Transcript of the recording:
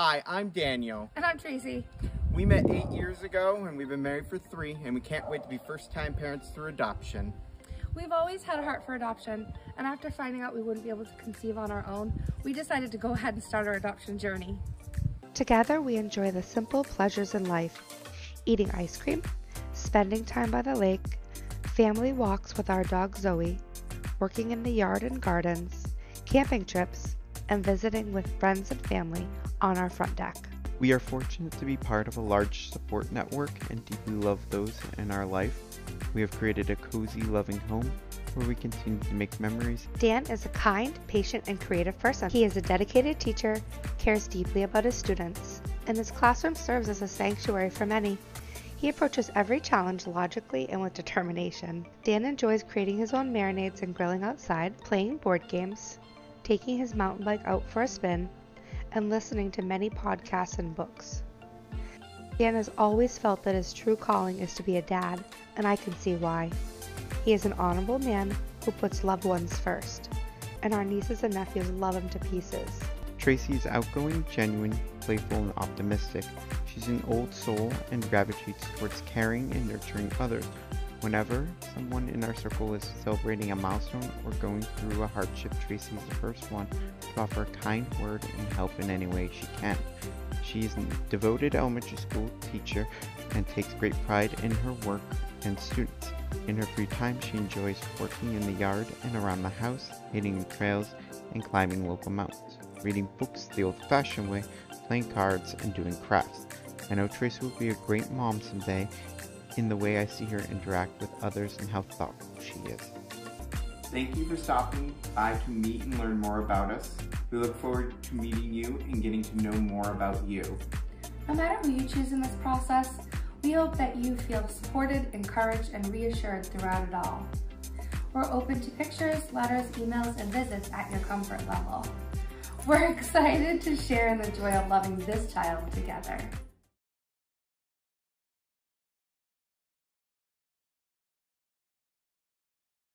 Hi, I'm Daniel. And I'm Tracey. We met 8 years ago and we've been married for 3, and we can't wait to be first-time parents through adoption. We've always had a heart for adoption, and after finding out we wouldn't be able to conceive on our own, we decided to go ahead and start our adoption journey. Together we enjoy the simple pleasures in life: eating ice cream, spending time by the lake, family walks with our dog Zoe, working in the yard and gardens, camping trips, and visiting with friends and family on our front deck. We are fortunate to be part of a large support network and deeply love those in our life. We have created a cozy, loving home where we continue to make memories. Dan is a kind, patient, and creative person. He is a dedicated teacher, cares deeply about his students, and his classroom serves as a sanctuary for many. He approaches every challenge logically and with determination. Dan enjoys creating his own marinades and grilling outside, playing board games, taking his mountain bike out for a spin, and listening to many podcasts and books. Dan has always felt that his true calling is to be a dad, and I can see why. He is an honorable man who puts loved ones first, and our nieces and nephews love him to pieces. Tracey is outgoing, genuine, playful, and optimistic. She's an old soul and gravitates towards caring and nurturing others. Whenever someone in our circle is celebrating a milestone or going through a hardship, Tracey is the first one to offer a kind word and help in any way she can. She is a devoted elementary school teacher and takes great pride in her work and students. In her free time, she enjoys working in the yard and around the house, hitting trails, and climbing local mountains, reading books the old-fashioned way, playing cards, and doing crafts. I know Tracey will be a great mom someday, in the way I see her interact with others and how thoughtful she is. Thank you for stopping by to meet and learn more about us. We look forward to meeting you and getting to know more about you. No matter who you choose in this process, we hope that you feel supported, encouraged, and reassured throughout it all. We're open to pictures, letters, emails, and visits at your comfort level. We're excited to share in the joy of loving this child together.